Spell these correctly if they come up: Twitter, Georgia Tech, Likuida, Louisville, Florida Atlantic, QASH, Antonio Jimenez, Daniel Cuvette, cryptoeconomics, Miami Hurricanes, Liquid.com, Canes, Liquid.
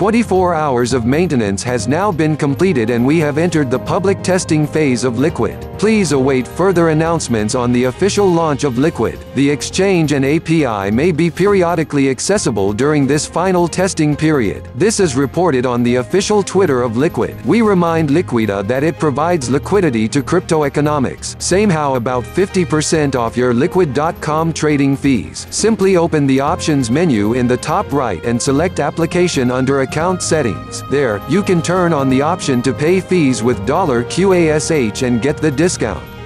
24 hours of maintenance has now been completed and we have entered the public testing phase of Liquid. Please await further announcements on the official launch of Liquid. The exchange and API may be periodically accessible during this final testing period. This is reported on the official Twitter of Liquid. We remind Liquida that it provides liquidity to crypto economics. Same how about 50% off your Liquid.com trading fees. Simply open the options menu in the top right and select application under account settings. There, you can turn on the option to pay fees with $QASH and get the discount.